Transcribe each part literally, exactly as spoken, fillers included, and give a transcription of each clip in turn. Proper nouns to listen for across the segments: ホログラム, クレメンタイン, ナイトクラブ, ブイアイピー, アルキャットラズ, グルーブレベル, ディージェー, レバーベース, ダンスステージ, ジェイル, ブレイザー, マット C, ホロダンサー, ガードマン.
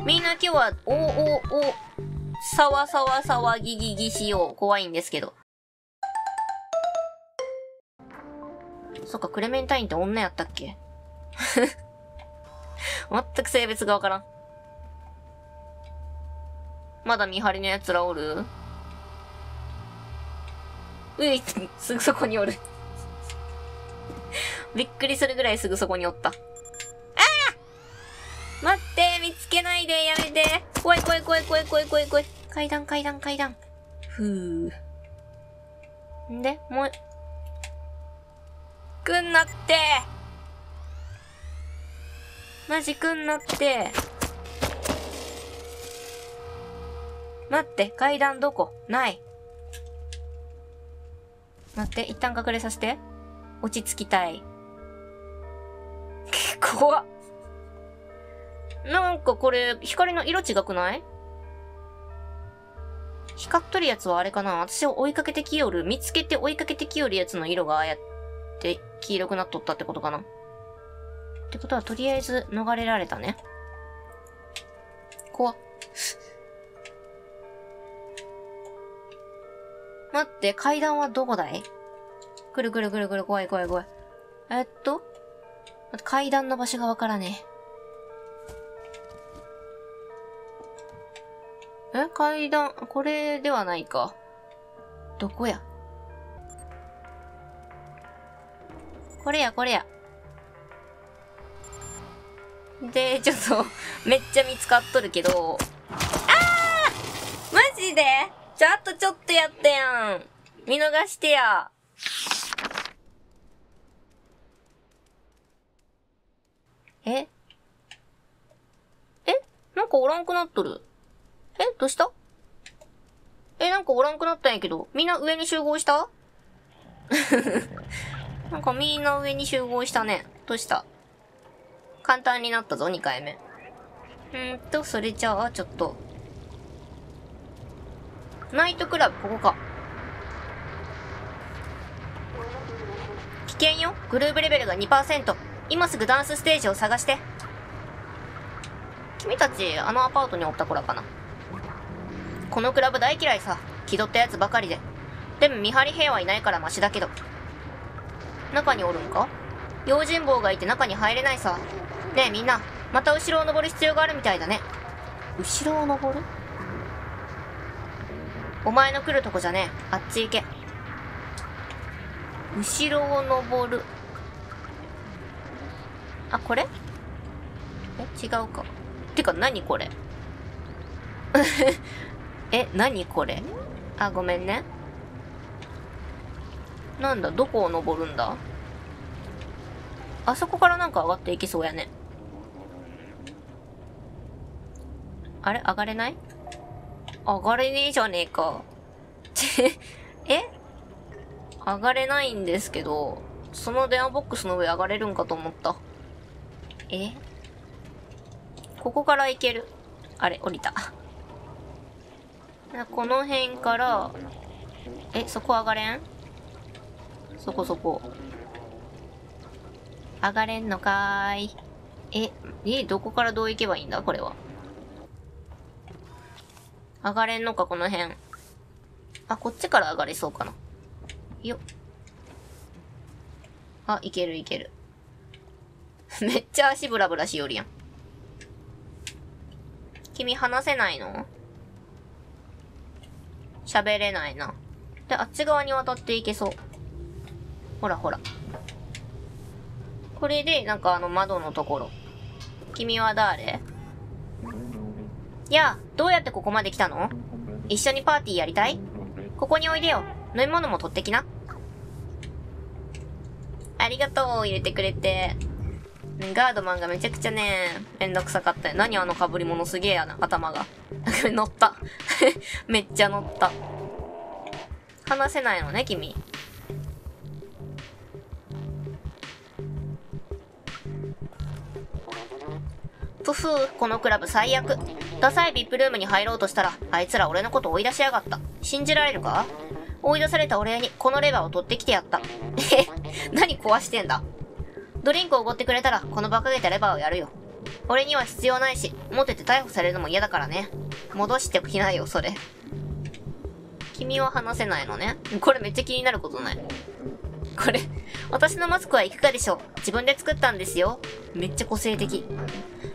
みんな今日は、おおお、さわさわさわぎぎぎしよう。怖いんですけど。そっか、クレメンタインって女やったっけ全く性別がわからん。まだ見張りの奴らおる？うい、すぐそこにおる。びっくりするぐらいすぐそこにおった。ああ！待って、見つけないで、やめて。怖い怖い怖い怖い怖い怖い怖い。階段階段階段。ふぅ。んで、もう、くんなって。マジくんなって。待って、階段どこ？ない。待って、一旦隠れさせて。落ち着きたい。怖っ。なんかこれ、光の色違くない？光っとるやつはあれかな？私を追いかけてきよる。見つけて追いかけてきよるやつの色がああやって黄色くなっとったってことかな。ってことは、とりあえず逃れられたね。怖っ。待って、階段はどこだい？くるくるくるくる、怖い怖い怖い。えっと、階段の場所がわからねえ。え、階段、これではないか。どこや？これや、これや。で、ちょっと、めっちゃ見つかっとるけど。あー！マジで？ちょっとちょっとやったやん。見逃してや。ええなんかおらんくなっとる。えどうした？えなんかおらんくなったんやけど。みんな上に集合した？なんかみんな上に集合したね。どうした？簡単になったぞ、にかいめ。んーと、それじゃあ、ちょっと。ナイトクラブ、ここか。危険よ。グルーブレベルが にパーセント。今すぐダンスステージを探して。君たち、あのアパートにおった子らかな。このクラブ大嫌いさ。気取ったやつばかりで。でも見張り兵はいないからマシだけど。中におるんか？用心棒がいて中に入れないさ。ねえみんな、また後ろを登る必要があるみたいだね。後ろを登る？お前の来るとこじゃねえ。あっち行け。後ろを登る。あ、これ？え、違うか。てか、何これ？え、何これ？あ、ごめんね。なんだ、どこを登るんだ？あそこからなんか上がっていきそうやね。あれ？上がれない？上がれねえじゃねえか。え？上がれないんですけど、その電話ボックスの上上がれるんかと思った。え？ここから行ける。あれ、降りた。この辺から、え、そこ上がれん？そこそこ。上がれんのかーい。え、え、どこからどう行けばいいんだ？これは。上がれんのか、この辺。あ、こっちから上がれそうかな。よっ。あ、いけるいける。めっちゃ足ブラブラしよるやん。君話せないの？喋れないな。で、あっち側に渡っていけそう。ほらほら。これで、なんかあの窓のところ。君は誰？やあ、どうやってここまで来たの？一緒にパーティーやりたい？ここにおいでよ。飲み物も取ってきな。ありがとう、入れてくれて。ガードマンがめちゃくちゃね、めんどくさかったよ。何あの被り物すげえやな、頭が。乗った。めっちゃ乗った。話せないのね、君。プフー、このクラブ最悪。ダサい ブイアイピー ルームに入ろうとしたら、あいつら俺のこと追い出しやがった。信じられるか？追い出されたお礼にこのレバーを取ってきてやった。えへ、何壊してんだ。ドリンクを奢ってくれたら、この馬鹿げたレバーをやるよ。俺には必要ないし、持ってて逮捕されるのも嫌だからね。戻しておきなよ、それ。君は話せないのね。これめっちゃ気になることない。これ、私のマスクはいかがでしょう。自分で作ったんですよ。めっちゃ個性的。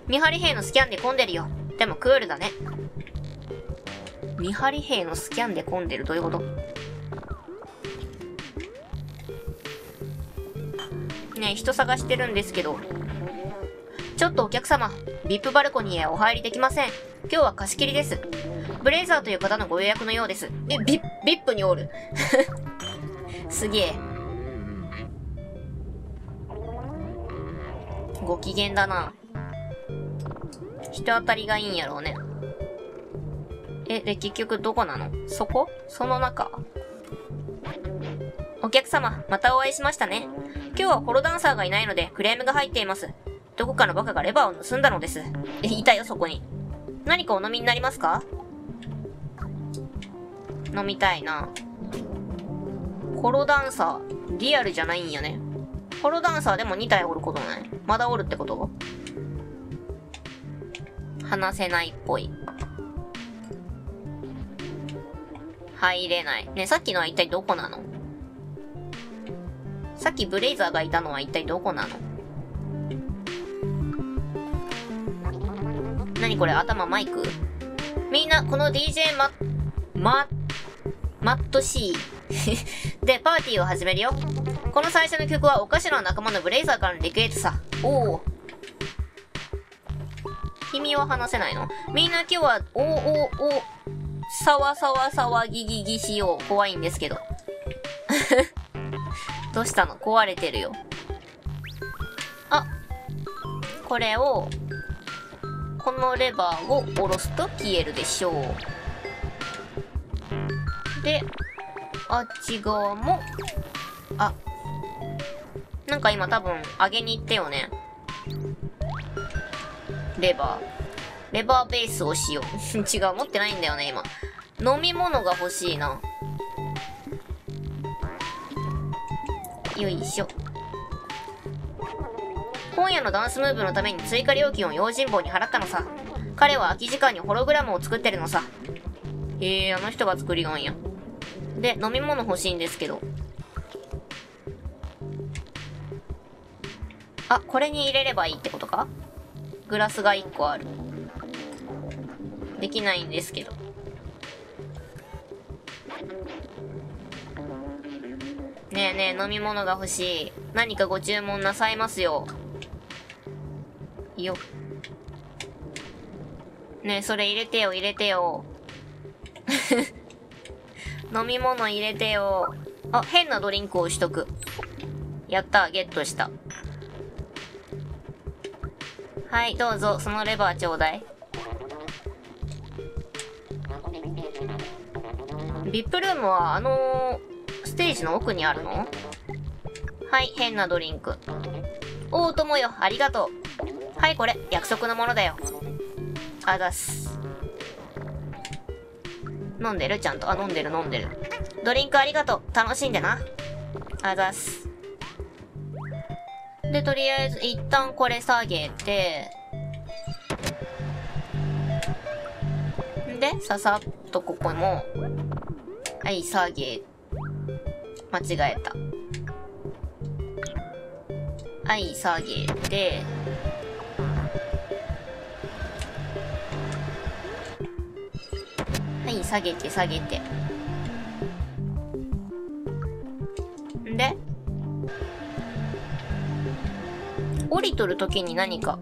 見張り兵のスキャンで混んでるよ。でもクールだね。見張り兵のスキャンで混んでる、どういうこと？ねえ、人探してるんですけど。ちょっとお客様、ブイアイピー バルコニーへお入りできません。今日は貸し切りです。ブレイザーという方のご予約のようです。え、ビッ、ブイアイピー におる。すげえ。ご機嫌だな。人当たりがいいんやろうね。え、で、結局どこなの？そこ？その中？お客様、またお会いしましたね。今日はホロダンサーがいないのでクレームが入っています。どこかのバカがレバーを盗んだのです。え、いたよ、そこに。何かお飲みになりますか？飲みたいな。ホロダンサー、リアルじゃないんやね。ホロダンサーでもに体おることない？まだおるってこと？話せないっぽい。入れない。ね、さっきのは一体どこなの？さっきブレイザーがいたのは一体どこなの？何これ、頭マイク？みんな、この ディージェー マ、マ、マット C でパーティーを始めるよ。この最初の曲はお菓子の仲間のブレイザーからのリクエストさ。おお。君は話せないの？みんな今日は、おおお、さわさわさわぎぎぎしよう。怖いんですけど。どうしたの？壊れてるよ。あ、これを、このレバーを下ろすと消えるでしょう。で、あっち側も、あ、なんか今多分上げに行ったよね。レバー。レバーベースをしよう。違う、持ってないんだよね、今。飲み物が欲しいな。よいしょ。今夜のダンスムーブのために追加料金を用心棒に払ったのさ。彼は空き時間にホログラムを作ってるのさ。へえ、あの人が作りよんや。で、飲み物欲しいんですけど。あ、これに入れればいいってことか？グラスがいっこある。できないんですけど。ねえねえ、飲み物が欲しい。何かご注文なさいますよ。よ。ねえ、それ入れてよ、入れてよ。飲み物入れてよ。あ、変なドリンクをしとく。やった、ゲットした。はい、どうぞ、そのレバーちょうだい。ブイアイピー ルームは、あのー、ステージの奥にあるの？はい、変なドリンク。おー、ともよ、ありがとう。はい、これ、約束のものだよ。あざっす。飲んでる？ちゃんと。あ、飲んでる、飲んでる。ドリンクありがとう。楽しんでな。あざっす。で、とりあえず、一旦これ下げて、で、ささっとここも、はい、下げ、間違えた。はい、下げて、はい、下げて、下げて。で、降りとるときに何か。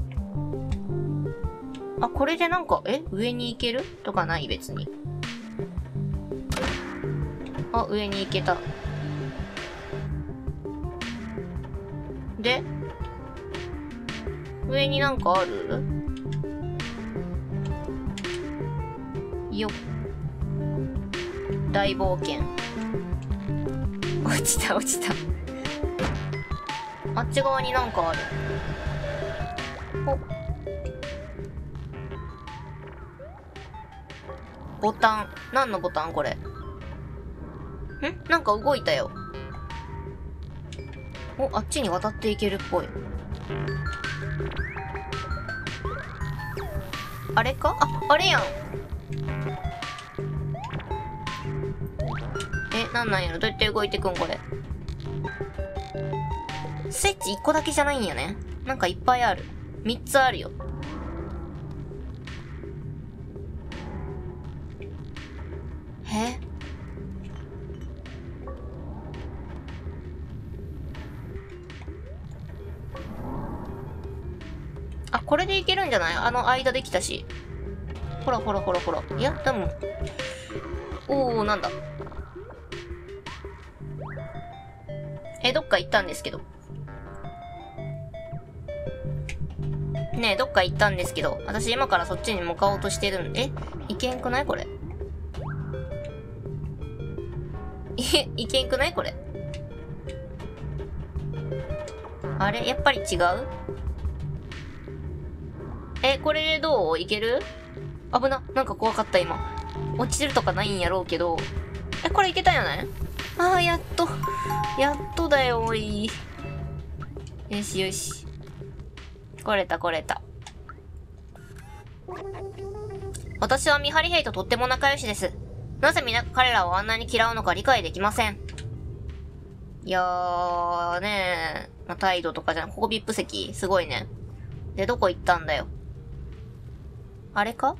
あ、これでなんか、え？上に行ける？とかない？別に。あ、上に行けた。で？上になんかある？よっ。大冒険。落ちた落ちた。あっち側になんかある。お。ボタン。何のボタンこれ。ん？なんか動いたよ。お、あっちに渡っていけるっぽい。あれか、あ、あれやん。え、なんなんやろ、どうやって動いてくんこれ。スイッチいっこだけじゃないんやね。なんかいっぱいある。みっつあるよ。え、あ、これでいけるんじゃない？あの間できたし。ほらほらほらほら。いや、でも。おー、なんだ。え、どっか行ったんですけど。ねえ、どっか行ったんですけど。私今からそっちに向かおうとしてるんで。いけんくないこれ。え、いけんくないこれ。あれやっぱり違う？え、これでどう？いける？危な。なんか怖かった今。落ちてるとかないんやろうけど。え、これいけたんやない？ああ、やっと。やっとだよ、おい。よしよし。来れた来れた。私は見張り兵ととっても仲良しです。なぜ皆彼らをあんなに嫌うのか理解できません。いやーねー。まあ、態度とかじゃなく、ここ ブイアイピー 席。すごいね。で、どこ行ったんだよ。あれか？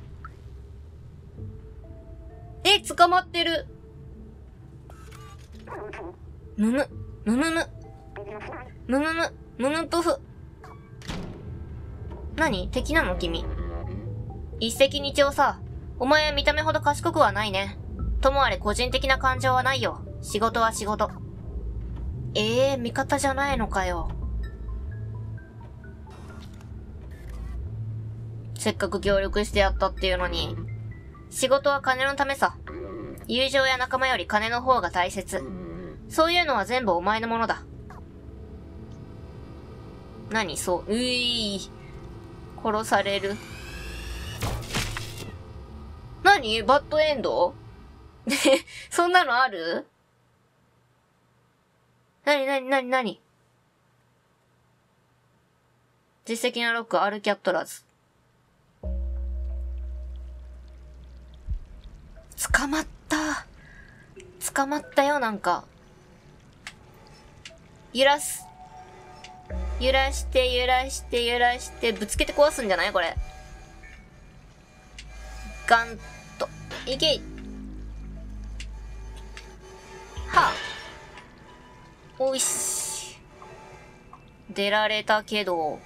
え、捕まってる。むむ、むむむ。むむむ、むむぷふ。何？敵なの君。一石二鳥さ。お前は見た目ほど賢くはないね。ともあれ個人的な感情はないよ。仕事は仕事。ええー、味方じゃないのかよ。せっかく協力してやったっていうのに。仕事は金のためさ。友情や仲間より金の方が大切。そういうのは全部お前のものだ。何そう、ういー。殺される。何バッドエンドえ、そんなのある？何何何何実績のロック、アルキャットラズ。捕まった。捕まったよ、なんか。揺らす。揺らして、揺らして、揺らして、ぶつけて壊すんじゃないこれ。ガンと。いけい。はあ。おいし。出られたけど。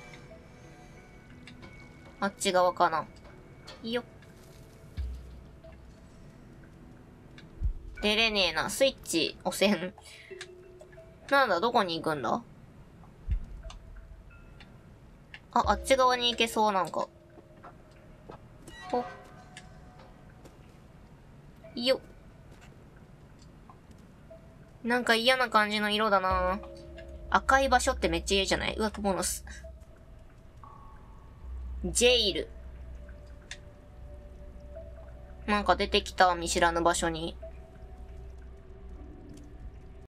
あっち側かな。よっ。出れねえな。スイッチ押せん。なんだ、どこに行くんだ？あ、あっち側に行けそう、なんか。ほ。よっ。なんか嫌な感じの色だな。赤い場所ってめっちゃ嫌じゃない？うわ、クモの巣。ジェイル。なんか出てきた、見知らぬ場所に。